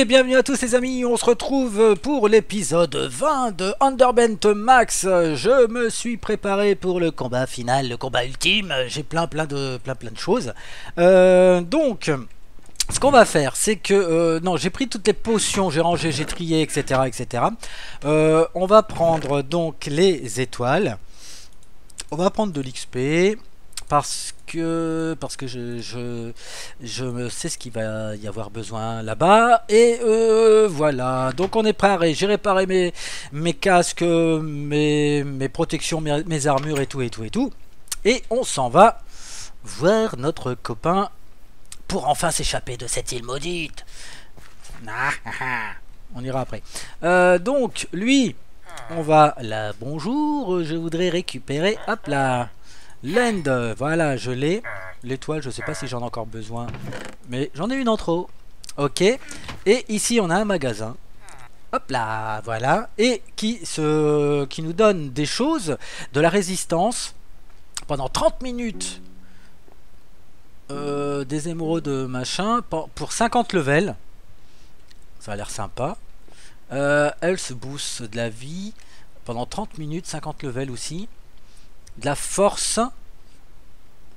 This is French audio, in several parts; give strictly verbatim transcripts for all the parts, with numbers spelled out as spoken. Et bienvenue à tous les amis, on se retrouve pour l'épisode vingt de Enderbent Max. Je me suis préparé pour le combat final, le combat ultime, j'ai plein plein de, plein, plein de choses. Euh, donc, ce qu'on va faire, c'est que... Euh, non, j'ai pris toutes les potions, j'ai rangé, j'ai trié, et cetera et cetera. Euh, on va prendre donc les étoiles. On va prendre de l'X P... Parce que, parce que je, je, je sais ce qu'il va y avoir besoin là-bas. Et euh, voilà, donc on est prêt. J'ai réparé mes, mes casques, mes, mes protections, mes, mes armures et tout et tout et tout. Et on s'en va voir notre copain pour enfin s'échapper de cette île maudite. On ira après. Euh, donc lui, on va là. Bonjour, je voudrais récupérer. Hop là. L'end, voilà, je l'ai. L'étoile, je sais pas si j'en ai encore besoin, mais j'en ai une en trop. Ok. Et ici, on a un magasin. Hop là, voilà. Et qui, se... qui nous donne des choses, de la résistance, pendant trente minutes. Euh, des émeraudes, machin, pour cinquante levels. Ça a l'air sympa. Euh, elle se booste de la vie pendant trente minutes, cinquante levels aussi. De la force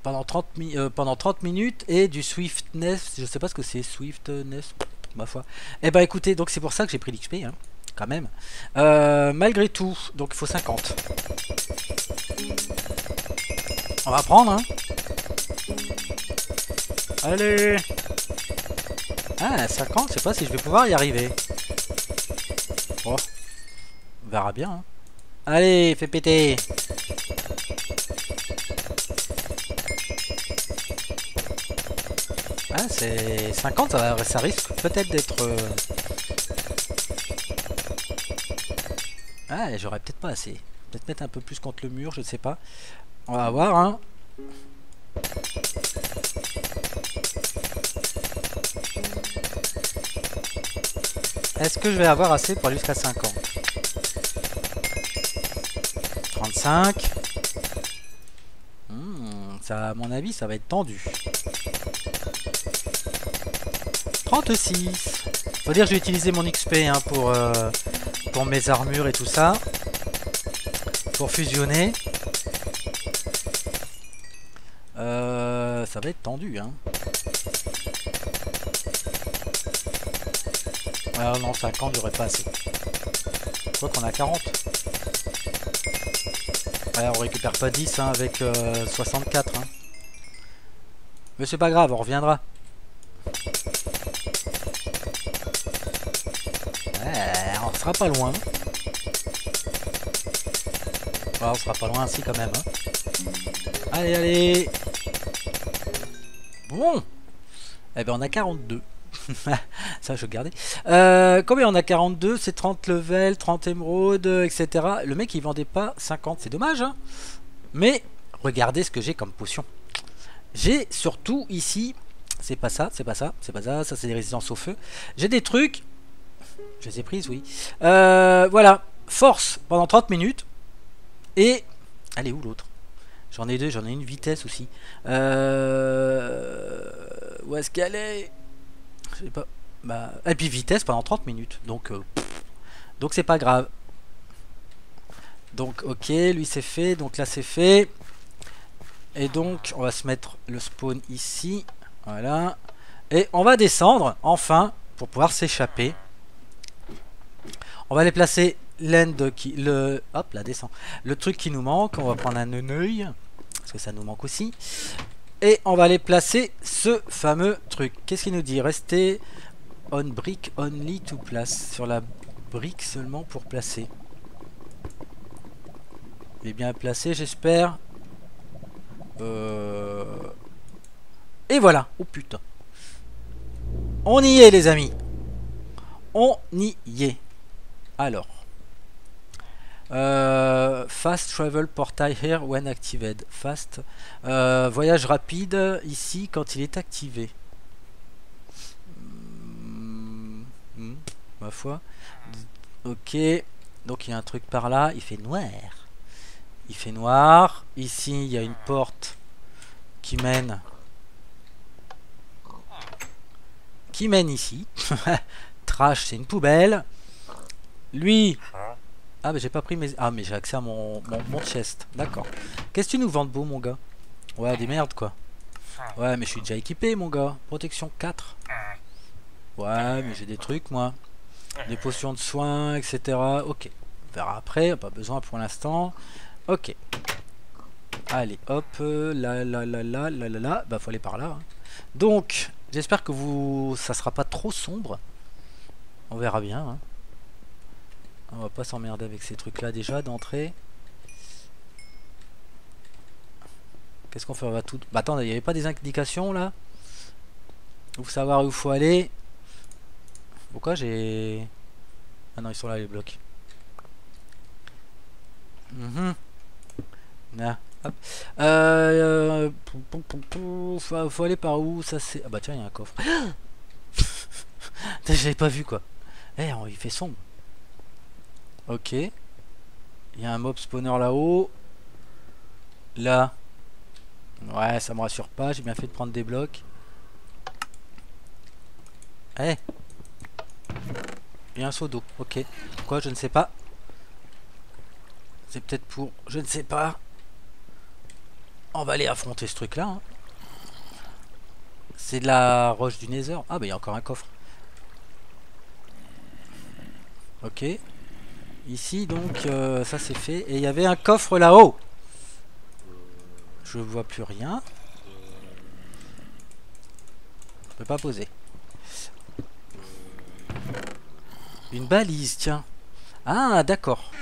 pendant trente, mi euh, pendant trente minutes et du swiftness, je sais pas ce que c'est, swiftness, ma foi. Et bah écoutez, donc c'est pour ça que j'ai pris l'X P, hein, quand même. Euh, malgré tout, donc il faut cinquante. On va prendre, hein. Allez. Ah, cinquante, je sais pas si je vais pouvoir y arriver. Bon, on verra bien, hein. Allez, fais péter. Ah, c'est cinquante, ça, ça risque peut-être d'être... Euh... Ah, j'aurais peut-être pas assez. Peut-être mettre un peu plus contre le mur, je sais pas. On va voir, hein. Est-ce que je vais avoir assez pour aller jusqu'à cinquante? Trente-cinq. Hmm, ça, à mon avis, ça va être tendu. trente-six. Faut dire que j'ai utilisé mon X P, hein, pour, euh, pour mes armures et tout ça. Pour fusionner. Euh, ça va être tendu, hein. Ah non, cinquante, j'aurais pas assez. Je crois qu'on a quarante. Ouais, on récupère pas dix, hein, avec euh, soixante-quatre. Hein. Mais c'est pas grave, on reviendra. On sera pas loin. Bon, on sera pas loin ainsi quand même. Hein. Allez, allez. Bon. Eh ben on a quarante-deux. Ça je gardais. Euh, combien on a quarante-deux? C'est trente levels, trente émeraudes, et cetera. Le mec il vendait pas cinquante, c'est dommage. Hein. Mais regardez ce que j'ai comme potion. J'ai surtout ici. C'est pas ça, c'est pas ça, c'est pas ça. Ça c'est des résistances au feu. J'ai des trucs. Je les ai prises, oui. Euh, voilà, force pendant trente minutes. Et... Elle est où l'autre? J'en ai deux, j'en ai une vitesse aussi. Euh... Où est-ce qu'elle est? Je sais pas. Bah... Et puis vitesse pendant trente minutes. Donc, euh... donc c'est pas grave. Donc ok, lui c'est fait. Donc là c'est fait. Et donc on va se mettre le spawn ici. Voilà. Et on va descendre, enfin, pour pouvoir s'échapper. On va aller placer l'end qui... Le, hop là, descend. Le truc qui nous manque, on va prendre un œil, parce que ça nous manque aussi. Et on va aller placer ce fameux truc. Qu'est-ce qu'il nous dit? Rester on brick only to place. Sur la brique seulement pour placer. Il est bien placé, j'espère. Euh... Et voilà. Oh putain. On y est les amis. On y est. Alors, euh, fast travel portail here when activated. Fast euh, voyage rapide ici quand il est activé. Mmh, mmh, ma foi. Ok, donc il y a un truc par là. Il fait noir. Il fait noir. Ici, il y a une porte qui mène, qui mène ici. trash, c'est une poubelle. Lui... Ah mais j'ai pas pris mes... Ah mais j'ai accès à mon, mon, mon chest. D'accord. Qu'est-ce que tu nous vends de beau, mon gars? Ouais, des merdes quoi. Ouais mais je suis déjà équipé, mon gars. Protection quatre. Ouais mais j'ai des trucs moi. Des potions de soins, et cetera. Ok. On verra après, pas besoin pour l'instant. Ok. Allez hop. Là là là là là là là. Bah faut aller par là. Hein. Donc j'espère que vous... ça sera pas trop sombre. On verra bien. Hein. On va pas s'emmerder avec ces trucs là déjà d'entrée. Qu'est-ce qu'on fait? On va tout... Bah attends, il n'y avait pas des indications là? Pour savoir où faut aller. Pourquoi j'ai... Ah non, ils sont là les blocs. Mm-hmm. Nah. Hop. Euh, euh... Faut, faut aller par où? Ça c'est... Ah bah tiens, il y a un coffre. J'avais pas vu quoi. Eh, hey, il fait sombre. Ok. Il y a un mob spawner là-haut. Là. Ouais, ça me rassure pas. J'ai bien fait de prendre des blocs. Eh hey. Il y a un seau d'eau. Ok. Pourquoi? Je ne sais pas. C'est peut-être pour... Je ne sais pas. On va aller affronter ce truc-là. Hein. C'est de la roche du Nether. Ah bah il y a encore un coffre. Ok. Ici donc euh, ça c'est fait. Et il y avait un coffre là-haut. Je vois plus rien. Je peux pas poser. Une balise, tiens. Ah d'accord.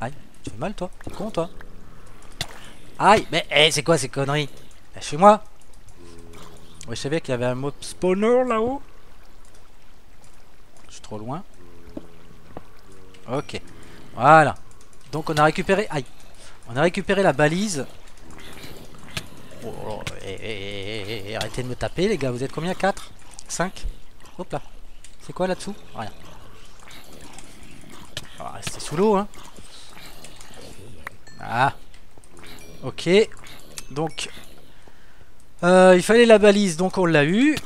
Aïe, tu fais mal toi, t'es con toi. Aïe, mais hey, c'est quoi ces conneries? Chez moi. Ouais, je savais qu'il y avait un mob spawner là-haut. Je suis trop loin. Ok, voilà. Donc on a récupéré, aïe, on a récupéré la balise. Oh, oh, eh, eh, eh, arrêtez de me taper les gars, vous êtes combien? Quatre? Cinq? Hop là. C'est quoi là-dessous? Rien. On va rester sous l'eau, hein. Ah. Ok. Donc, euh, il fallait la balise, donc on l'a eu.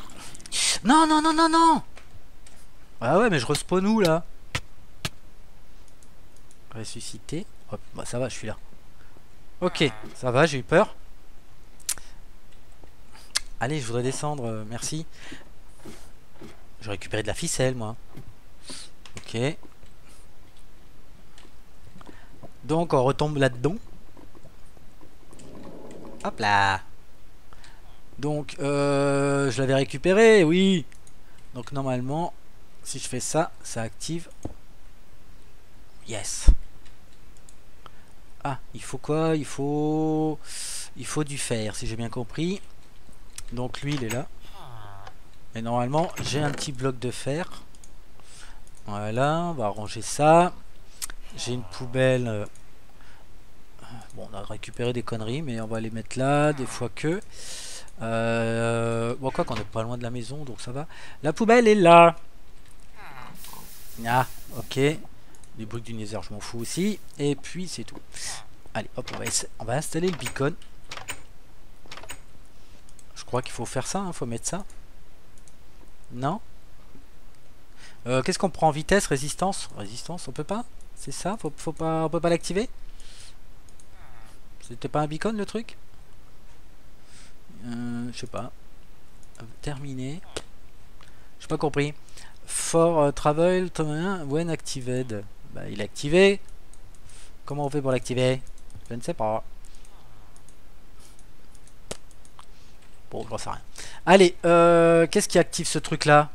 Non, non, non, non, non. Ah ouais, mais je respawn où là? Ressuscité. Hop, bah ça va, je suis là. Ok, ça va, j'ai eu peur. Allez, je voudrais descendre, euh, merci. J'ai récupéré de la ficelle, moi. Ok. Donc, on retombe là-dedans. Hop là. Donc, euh, je l'avais récupéré, oui. Donc, normalement, si je fais ça, ça active. Yes. Ah, il faut quoi? Il faut... Il faut du fer, si j'ai bien compris. Donc lui, il est là. Et normalement, j'ai un petit bloc de fer. Voilà, on va ranger ça. J'ai une poubelle. Bon, on a récupéré des conneries, mais on va les mettre là, des fois que... Euh... Bon, quoi qu'on n'est pas loin de la maison, donc ça va. La poubelle est là. Ah, ok. Les briques du Nether, je m'en fous aussi. Et puis, c'est tout. Allez, hop, on va, on va installer le beacon. Je crois qu'il faut faire ça, hein, faut mettre ça. Non euh, qu'est-ce qu'on prend? Vitesse, résistance. Résistance, on peut pas? C'est ça, faut, faut pas, on peut pas l'activer? C'était pas un beacon, le truc? euh, Je sais pas. Terminé. J'ai pas compris. For euh, travel, when activated. Bah, il est activé. Comment on fait pour l'activer? Je ne sais pas. Bon, j'en sais rien. Allez, euh, qu'est-ce qui active ce truc-là?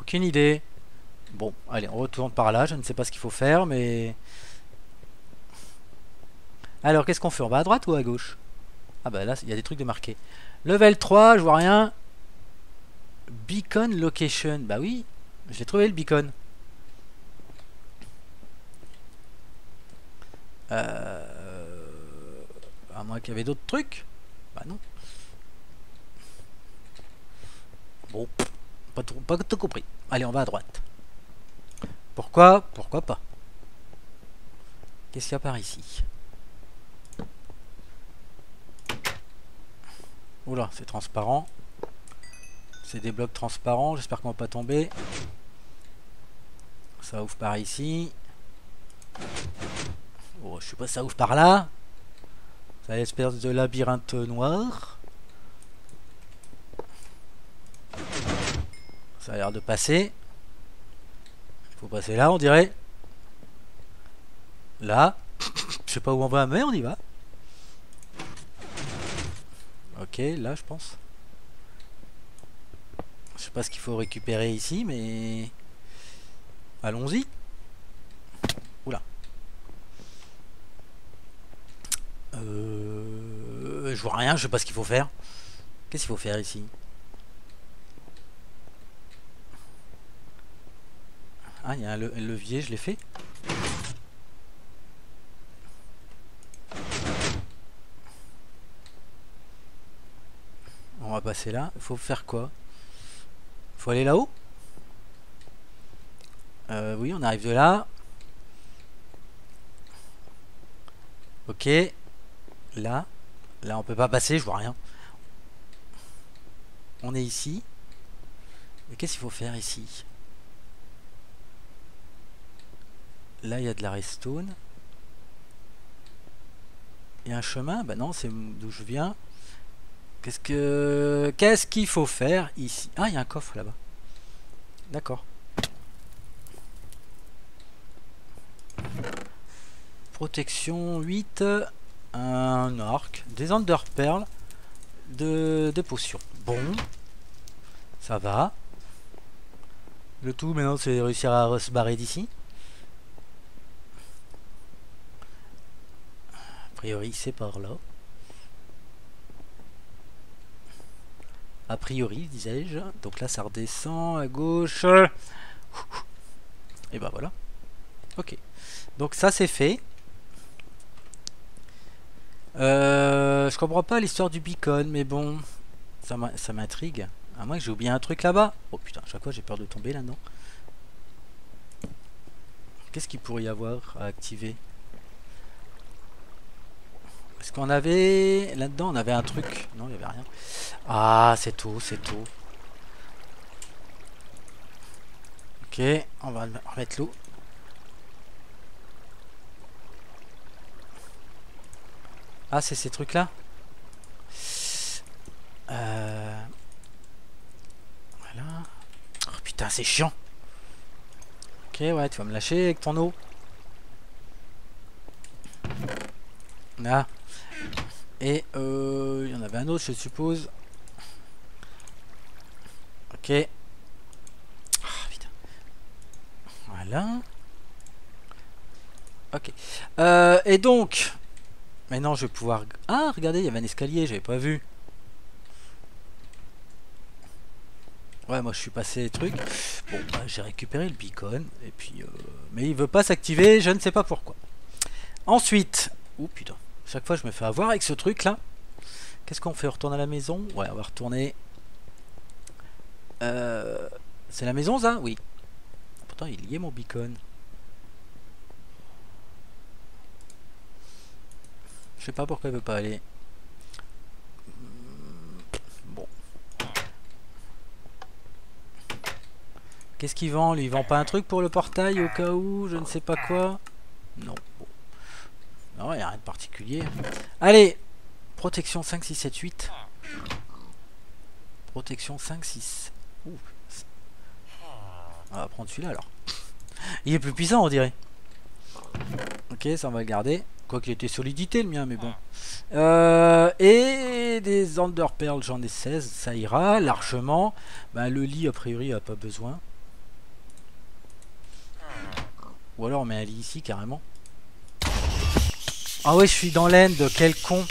Aucune idée. Bon, allez, on retourne par là. Je ne sais pas ce qu'il faut faire, mais... Alors, qu'est-ce qu'on fait? On va à droite ou à gauche? Ah bah là, il y a des trucs de marqués. Level trois, je vois rien. Beacon location. Bah oui, j'ai trouvé le beacon. Euh... À moins qu'il y avait d'autres trucs. Bah non. Bon, pas tout, pas tout compris. Allez, on va à droite. Pourquoi? Pourquoi pas? Qu'est-ce qu'il y a par ici? Oula, c'est transparent. C'est des blocs transparents, j'espère qu'on va pas tomber. Ça ouvre par ici. Oh, je sais pas, ça ouvre par là. C'est une espèce de labyrinthe noir. Ça a l'air de passer. Faut passer là, on dirait. Là. Je sais pas où on va, mais on y va. Ok, là, je pense. Je sais pas ce qu'il faut récupérer ici, mais... allons-y. Oula. Euh... Je vois rien, je sais pas ce qu'il faut faire. Qu'est-ce qu'il faut faire ici? Ah, il y a un levier, je l'ai fait. On va passer là. Il faut faire quoi? Faut aller là-haut? Euh, oui, on arrive de là. Ok. Là. Là, on peut pas passer, je vois rien. On est ici. Mais qu'est-ce qu'il faut faire ici? Là, il y a de la redstone. Il y a un chemin? Bah non, c'est d'où je viens. Qu'est-ce que... Qu'est-ce qu'il faut faire ici? Ah, il y a un coffre là-bas. D'accord. Protection huit, un arc, des enderperles, de, des potions. Bon, ça va. Le tout maintenant c'est réussir à se barrer d'ici. A priori c'est par là. A priori disais-je. Donc là ça redescend à gauche. Et ben voilà. Ok. Donc ça c'est fait. Euh, je comprends pas l'histoire du beacon, mais bon, ça m'intrigue. À moins que j'ai oublié un truc là-bas. Oh putain, à chaque fois j'ai peur de tomber là-dedans. Qu'est-ce qu'il pourrait y avoir à activer? Est-ce qu'on avait... là-dedans on avait un truc? Non, il n'y avait rien. Ah, c'est tout, c'est tout. Ok, on va remettre l'eau. Ah, c'est ces trucs là. Euh... Voilà. Oh putain, c'est chiant. Ok, ouais, tu vas me lâcher avec ton eau. Là. Et euh... il y en avait un autre, je suppose. Ok. Ah, oh, putain. Voilà. Ok. Euh, et donc... maintenant je vais pouvoir... ah regardez, il y avait un escalier, j'avais pas vu. Ouais, moi je suis passé les trucs. Bon bah, j'ai récupéré le beacon et puis euh... mais il veut pas s'activer, je ne sais pas pourquoi. Ensuite, ouh putain, chaque fois je me fais avoir avec ce truc là. Qu'est-ce qu'on fait? On retourne à la maison? Ouais, on va retourner. Euh... C'est la maison ça? Oui. Pourtant il y est mon beacon. Je sais pas pourquoi il veut pas aller. Bon. Qu'est-ce qu'il vend? Lui, il vend pas un truc pour le portail au cas où? Je ne sais pas quoi. Non. Bon. Non, il n'y a rien de particulier. Allez! Protection cinq, six, sept, huit. Protection cinq, six. Ouh. On va prendre celui-là alors. Il est plus puissant, on dirait. Ok, ça on va le garder. Quoi qu'il était solidité le mien, mais bon. Euh, et des enderpearls, j'en ai seize, ça ira largement. Ben, le lit, a priori, a pas besoin. Ou alors on met un lit ici, carrément. Ah ouais, je suis dans l'end, quel con.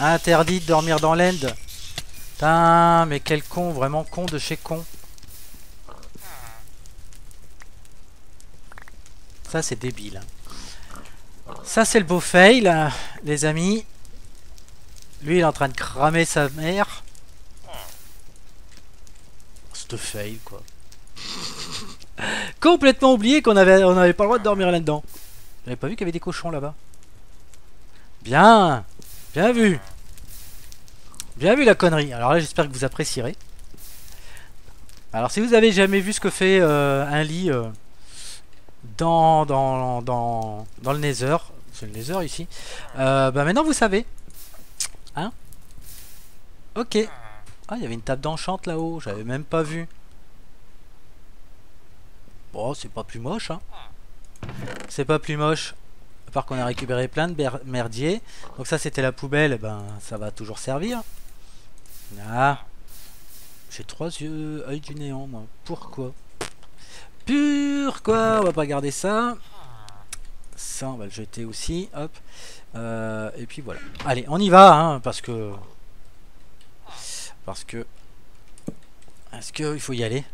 Interdit de dormir dans l'end. Putain, mais quel con, vraiment con de chez con. Ça, c'est débile. Ça c'est le beau fail, les amis. Lui il est en train de cramer sa mère. C'est fail quoi. Complètement oublié qu'on avait, on avait pas le droit de dormir là-dedans. J'avais pas vu qu'il y avait des cochons là-bas. Bien, bien vu, bien vu la connerie. Alors là j'espère que vous apprécierez. Alors si vous avez jamais vu ce que fait euh, un lit euh, dans, dans, dans, dans le Nether, c'est le Nether ici, euh, bah maintenant vous savez. Hein? Ok. Ah, il y avait une table d'enchant là-haut, j'avais même pas vu. Bon, c'est pas plus moche, hein. C'est pas plus moche. À part qu'on a récupéré plein de merdier. Donc ça, c'était la poubelle, ben ça va toujours servir. Ah. J'ai trois yeux, œil du néant, moi. Pourquoi? Pourquoi? On va pas garder ça. Ça, on va le jeter aussi. Hop. Euh, et puis voilà. Allez, on y va, hein, parce que... Parce que... Est-ce qu'il faut y aller?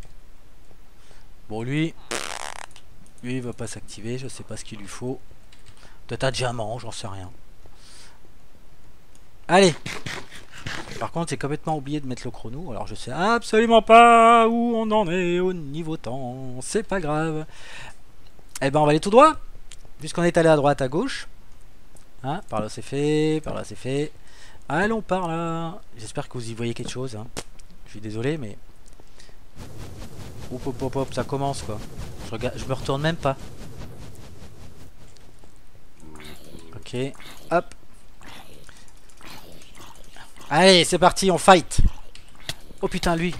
Bon, lui... Lui, il va pas s'activer. Je sais pas ce qu'il lui faut. Peut-être un diamant, j'en sais rien. Allez! Par contre, j'ai complètement oublié de mettre le chrono. Alors, je sais absolument pas où on en est au niveau temps. C'est pas grave. Eh ben, on va aller tout droit. Puisqu'on est allé à droite, à gauche. Hein, par là, c'est fait. Par là, c'est fait. Allons par là. J'espère que vous y voyez quelque chose. Hein. Je suis désolé, mais... Hop, hop, hop, hop, ça commence, quoi. Je regarde, je me retourne même pas. Ok, hop. Allez, c'est parti, on fight. Oh putain, lui.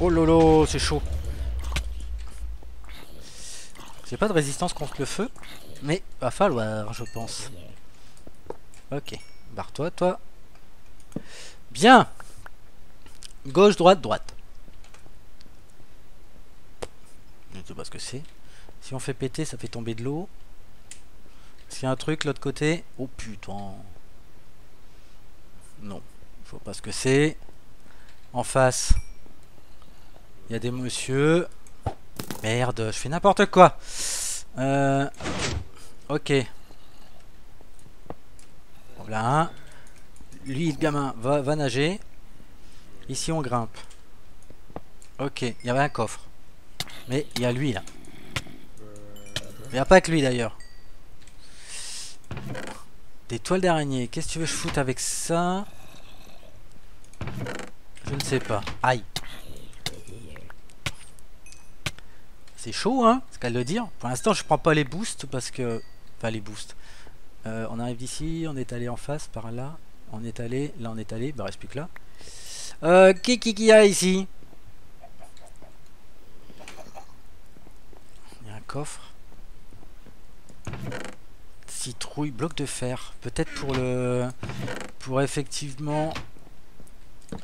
Oh lolo, c'est chaud. J'ai pas de résistance contre le feu, mais va falloir, je pense. Ok, barre-toi, toi. Bien. Gauche, droite, droite. Je ne sais pas ce que c'est. Si on fait péter, ça fait tomber de l'eau. S'il y a un truc, l'autre côté... Oh putain... Non, je vois pas ce que c'est. En face, il y a des messieurs... Merde, je fais n'importe quoi. Euh... Ok. Voilà un. Lui, le gamin, va, va nager. Ici, on grimpe. Ok, il y avait un coffre. Mais il y a lui, là. Il n'y a pas que lui, d'ailleurs. Des toiles d'araignée. Qu'est-ce que tu veux que je foute avec ça? Je ne sais pas. Aïe. C'est chaud, hein? C'est qu'à le dire. Pour l'instant, je prends pas les boosts parce que... Enfin, les boosts. Euh, on arrive d'ici. On est allé en face, par là. On est allé. Là, on est allé. Bah, reste plus que là. Euh, qui qui qui y a ici? Il y a un coffre. Citrouille, bloc de fer, peut-être pour le pour effectivement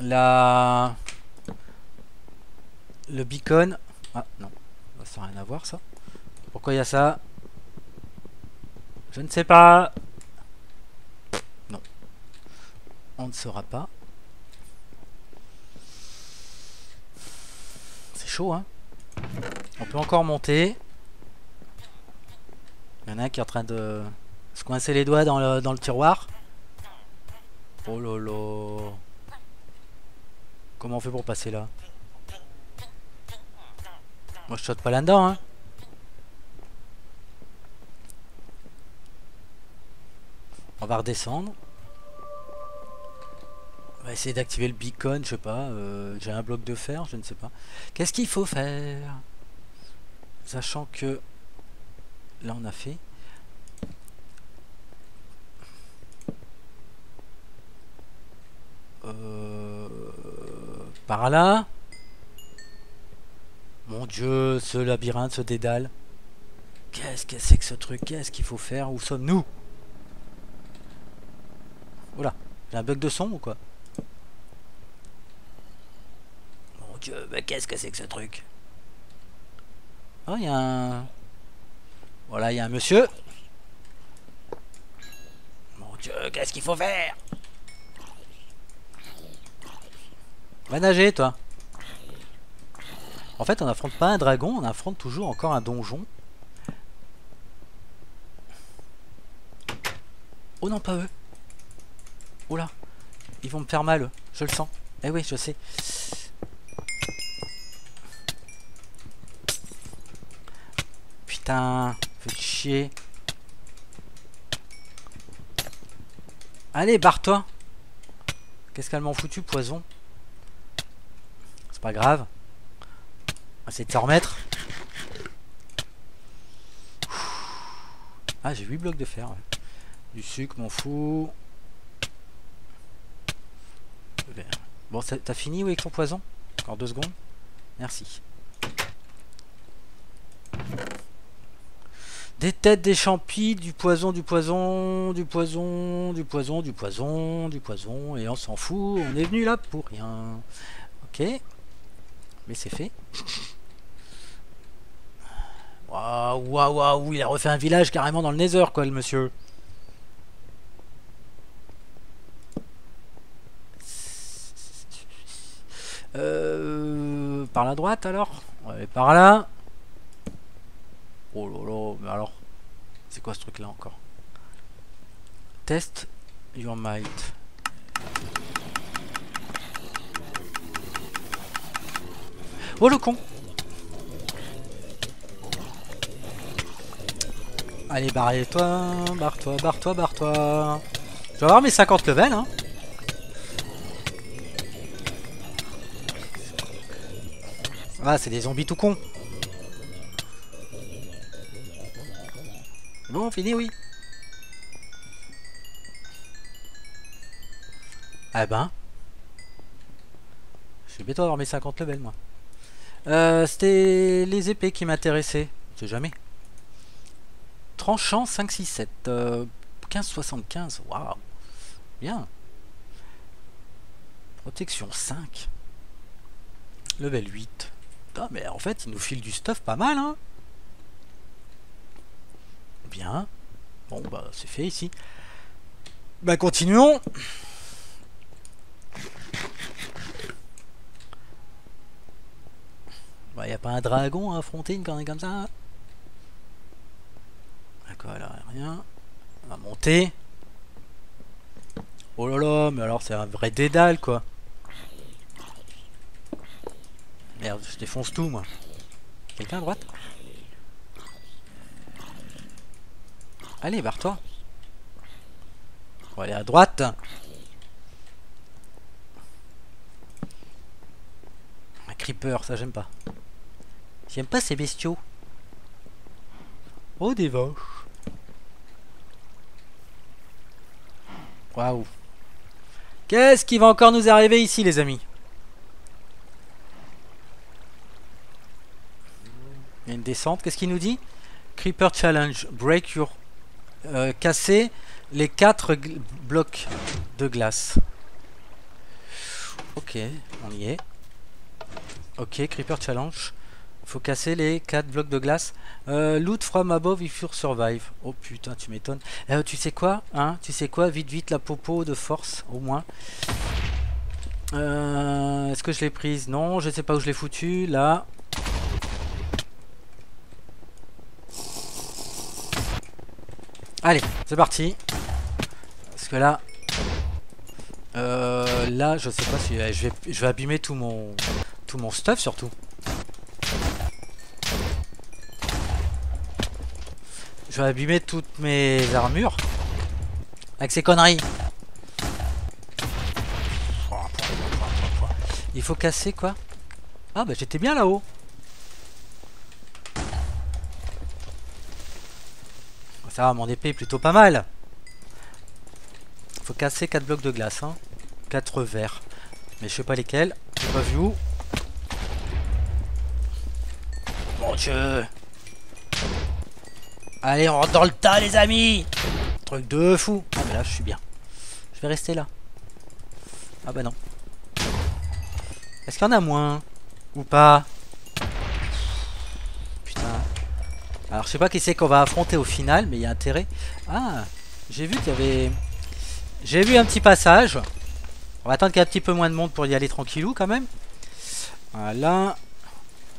la le beacon. Ah non, ça n'a rien à voir ça. Pourquoi il y a ça? Je ne sais pas. Non, on ne saura pas. C'est chaud, hein. On peut encore monter. Il y en a un qui est en train de se coincer les doigts dans le, dans le tiroir. Oh lolo. Comment on fait pour passer là? Moi je saute pas là-dedans, hein. On va redescendre. On va essayer d'activer le beacon, je sais pas. Euh, J'ai un bloc de fer, je ne sais pas. Qu'est-ce qu'il faut faire? Sachant que... Là on a fait. Euh... Par là. Mon dieu, ce labyrinthe, ce dédale. Qu'est-ce que c'est que ce truc? Qu'est-ce qu'il faut faire? Où sommes-nous? Voilà. J'ai un bug de son ou quoi? Mon dieu, mais qu'est-ce que c'est que ce truc? Oh, il y a un... Voilà, il y a un monsieur. Mon dieu, qu'est-ce qu'il faut faire? Va nager, toi. En fait, on n'affronte pas un dragon, on affronte toujours encore un donjon. Oh non, pas eux. Oh là, ils vont me faire mal, eux. Je le sens. Eh oui, je sais. Putain... Fais chier. Allez, barre-toi. Qu'est-ce qu'elle m'en foutu, poison? C'est pas grave. On va essayer de s'en remettre. Ah, j'ai huit blocs de fer. Ouais. Du sucre, m'en fous. Bon, t'as fini avec ton poison? Encore deux secondes. Merci. Des têtes, des champis, du poison, du poison, du poison, du poison, du poison, du poison, et on s'en fout, on est venu là pour rien. Ok. Mais c'est fait. Waouh, waouh, waouh, il a refait un village carrément dans le Nether, quoi, le monsieur. Euh, par la droite alors? Ouais, par là. Oh là là, mais alors, c'est quoi ce truc là encore? Test your might. Oh le con! Allez, barre-toi, barre-toi, barre-toi, barre-toi. Je vais avoir mes cinquante levels, hein. Ah, c'est des zombies tout cons. Bon, fini, oui. Ah ben. Je suis bête d'avoir mes cinquante levels, moi. Euh, C'était les épées qui m'intéressaient. Je sais jamais. Tranchant, cinq, six, sept. Euh, quinze, soixante-quinze. Waouh. Bien. Protection, cinq. Level huit. Ah, mais en fait, il nous file du stuff pas mal, hein. Bien. Bon, bah, c'est fait ici. Bah, continuons. Bah, y a pas un dragon à affronter une cornée comme ça. D'accord, là, rien. On va monter. Oh là là, mais alors, c'est un vrai dédale, quoi. Merde, je défonce tout, moi. Quelqu'un à droite? Allez, barre-toi. On va aller à droite. Un creeper, ça j'aime pas. J'aime pas ces bestiaux. Oh, des vaches. Waouh. Qu'est-ce qui va encore nous arriver ici, les amis? Il y a une descente. Qu'est-ce qu'il nous dit? Creeper challenge. Break your... Euh, casser les quatre blocs de glace. Ok, on y est. Ok, creeper challenge. Faut casser les quatre blocs de glace. Euh, loot from above if you survive. Oh putain, tu m'étonnes. Euh, tu sais quoi, hein? Tu sais quoi? Vite, vite, la popo de force, au moins. Euh, Est-ce que je l'ai prise? Non, je sais pas où je l'ai foutue. Là. Allez, c'est parti. Parce que là, euh, là, je sais pas si euh, je, vais, je vais abîmer tout mon, tout mon stuff surtout. Je vais abîmer toutes mes armures avec ces conneries. Il faut casser quoi? Ah bah j'étais bien là-haut. Ça va, mon épée est plutôt pas mal. Faut casser quatre blocs de glace, hein. quatre verres. Mais je sais pas lesquels. J'ai pas vu où. Mon dieu. Allez, on rentre dans le tas, les amis. Truc de fou. Ah, mais là, je suis bien. Je vais rester là. Ah, bah non. Est-ce qu'il y en a moins? Ou pas? Alors je sais pas qui c'est qu'on va affronter au final, mais il y a intérêt. Ah, j'ai vu qu'il y avait... J'ai vu un petit passage. On va attendre qu'il y ait un petit peu moins de monde pour y aller tranquillou quand même. Voilà.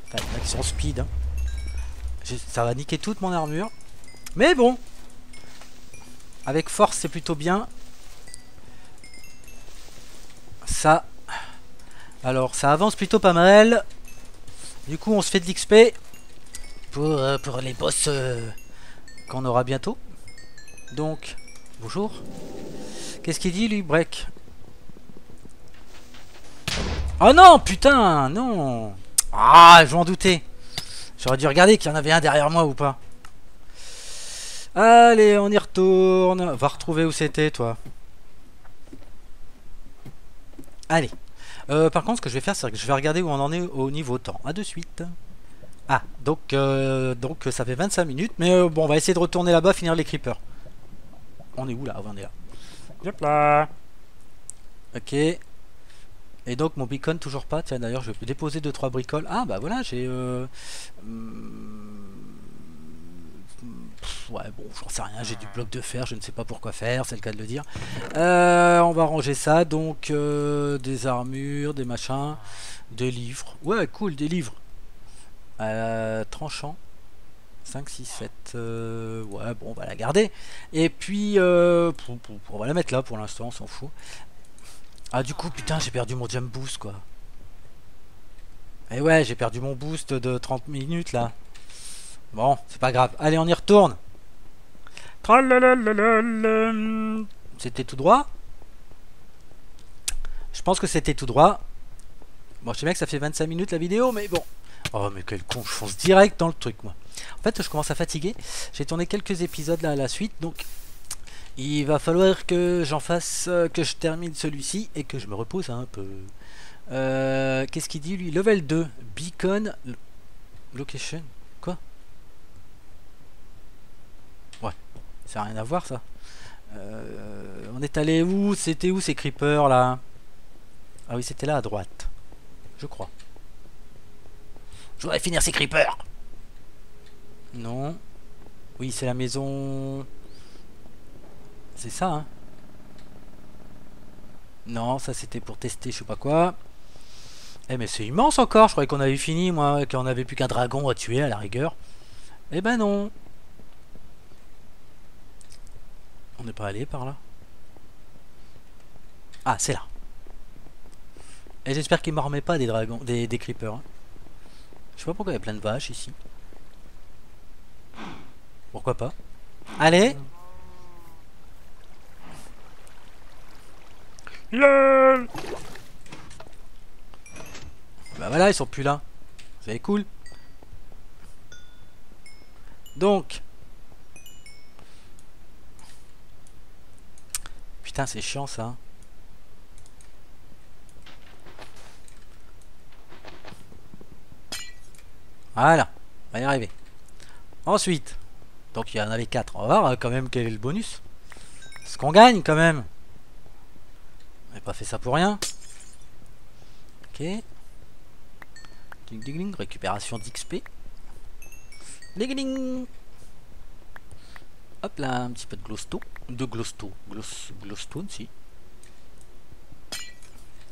Enfin, il y en a qui sont speed, hein. Ça va niquer toute mon armure. Mais bon. Avec force c'est plutôt bien. Ça. Alors ça avance plutôt pas mal. Du coup on se fait de l'X P. Pour, euh, pour les boss euh, qu'on aura bientôt. Donc, bonjour. Qu'est-ce qu'il dit lui, break? Oh non, putain, non. Ah, je m'en doutais. J'aurais dû regarder qu'il y en avait un derrière moi ou pas. Allez, on y retourne. Va retrouver où c'était, toi. Allez. Euh, par contre, ce que je vais faire, c'est que je vais regarder où on en est au niveau temps. A de suite. Ah, donc, euh, donc ça fait vingt-cinq minutes. Mais euh, bon, on va essayer de retourner là-bas, finir les creepers. On est où, là? On est là. Hop là. Ok. Et donc, mon beacon, toujours pas. Tiens, d'ailleurs, je vais déposer deux trois bricoles. Ah, bah voilà, j'ai... Euh... Ouais, bon, j'en sais rien, j'ai du bloc de fer, je ne sais pas pourquoi faire, c'est le cas de le dire. Euh, on va ranger ça, donc euh, des armures, des machins, des livres. Ouais, cool, des livres. Euh, tranchant. cinq, six, sept. Euh, ouais, bon, on va la garder. Et puis, euh, on va la mettre là pour l'instant, on s'en fout. Ah, du coup, putain, j'ai perdu mon jump boost, quoi. Et ouais, j'ai perdu mon boost de trente minutes, là. Bon, c'est pas grave. Allez, on y retourne. C'était tout droit. Je pense que c'était tout droit. Bon, je sais bien que ça fait vingt-cinq minutes la vidéo, mais bon. Oh, mais quel con, je fonce direct dans le truc, moi. En fait, je commence à fatiguer. J'ai tourné quelques épisodes là à la suite, donc il va falloir que j'en fasse, que je termine celui-ci et que je me repose un peu. Euh, Qu'est-ce qu'il dit, lui? Level deux. Beacon Location. Ça n'a rien à voir, ça. Euh, on est allé où? C'était où ces creepers là? Ah oui, c'était là à droite. Je crois. Je voudrais finir ces creepers. Non. Oui, c'est la maison. C'est ça, hein? Non, ça c'était pour tester je sais pas quoi. Eh mais c'est immense encore. Je croyais qu'on avait fini, moi, qu'on n'avait plus qu'un dragon à tuer à la rigueur. Eh ben non. On n'est pas allé par là. Ah, c'est là. Et j'espère qu'il ne m'en remet pas des dragons, des, des creepers. Hein. Je sais pas pourquoi il y a plein de vaches ici. Pourquoi pas? Allez. Le... Bah voilà, ils sont plus là. C'est cool. Donc. Putain, c'est chiant ça. Voilà, on va y arriver. Ensuite, donc il y en avait quatre. On va voir quand même quel est le bonus. Ce qu'on gagne quand même. On n'a pas fait ça pour rien. Ok. Ding ding ding, récupération d'X P. Ding ding. Hop là, un petit peu de glowstone. De glowstone. Gloss, glowstone, si.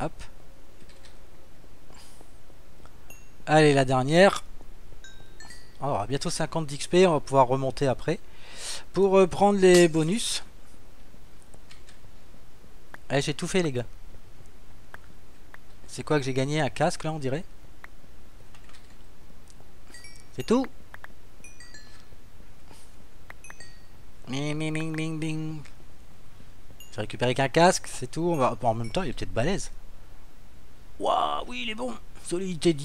Hop. Allez, la dernière. On aura bientôt cinquante d'X P. On va pouvoir remonter après. Pour euh, prendre les bonus. Allez, j'ai tout fait, les gars. C'est quoi que j'ai gagné? Un casque, là, on dirait. C'est tout. Ming, ming, ming, ming. J'ai récupéré qu'un casque, c'est tout. On va... bon, en même temps, il est peut-être balèze. Waouh, oui, il est bon. Solidité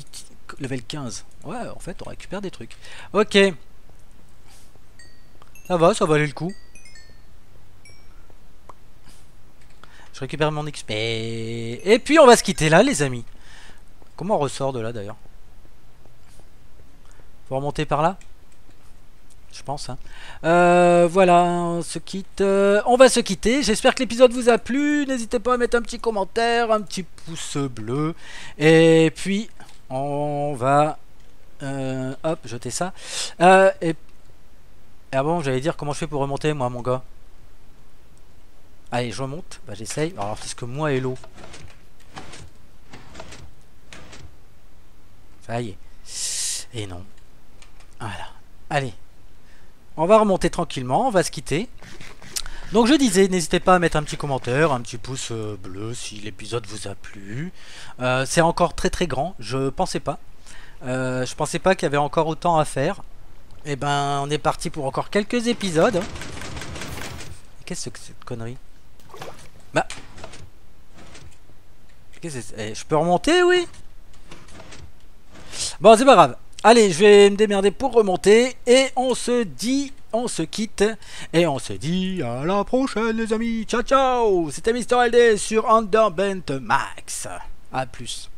level quinze. Ouais, en fait, on récupère des trucs. Ok. Ça va, ça valait le coup. Je récupère mon X P. Et puis, on va se quitter là, les amis. Comment on ressort de là, d'ailleurs? Faut remonter par là? Je pense. Hein. Euh, voilà, on se quitte. Euh, on va se quitter. J'espère que l'épisode vous a plu. N'hésitez pas à mettre un petit commentaire, un petit pouce bleu. Et puis, on va... Euh, hop, jeter ça. Euh, et... Ah bon, j'allais dire comment je fais pour remonter, moi, mon gars. Allez, je remonte. Bah, j'essaye. Alors, parce que moi et l'eau. Ça y est. Et non. Voilà. Allez. On va remonter tranquillement, on va se quitter. Donc je disais, n'hésitez pas à mettre un petit commentaire, un petit pouce bleu si l'épisode vous a plu. Euh, c'est encore très très grand, je pensais pas. Euh, je pensais pas qu'il y avait encore autant à faire. Et ben on est parti pour encore quelques épisodes. Qu'est-ce que c'est cette connerie? Bah. Qu'est-ce que c'est ? Je peux remonter, oui ? Bon, c'est pas grave. Allez, je vais me démerder pour remonter. Et on se dit, on se quitte. Et on se dit à la prochaine, les amis. Ciao, ciao. C'était MrElldé sur Enderbent Max. A plus.